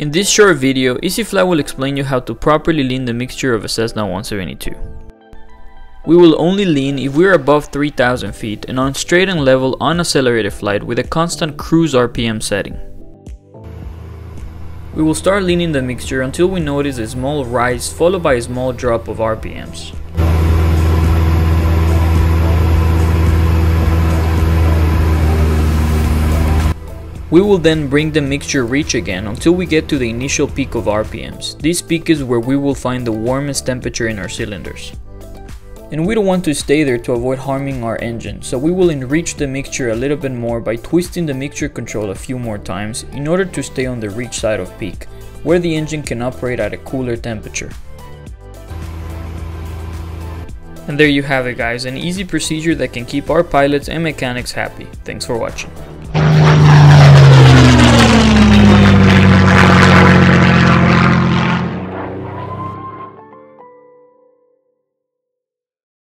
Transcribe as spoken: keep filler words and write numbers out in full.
In this short video, EasyFly will explain you how to properly lean the mixture of a Cessna one seventy-two. We will only lean if we are above three thousand feet and on straight and level unaccelerated flight with a constant cruise R P M setting. We will start leaning the mixture until we notice a small rise followed by a small drop of R P Ms. We will then bring the mixture rich again until we get to the initial peak of R P Ms. This peak is where we will find the warmest temperature in our cylinders. And we don't want to stay there to avoid harming our engine, so we will enrich the mixture a little bit more by twisting the mixture control a few more times in order to stay on the rich side of peak, where the engine can operate at a cooler temperature. And there you have it guys, an easy procedure that can keep our pilots and mechanics happy. Thanks for watching.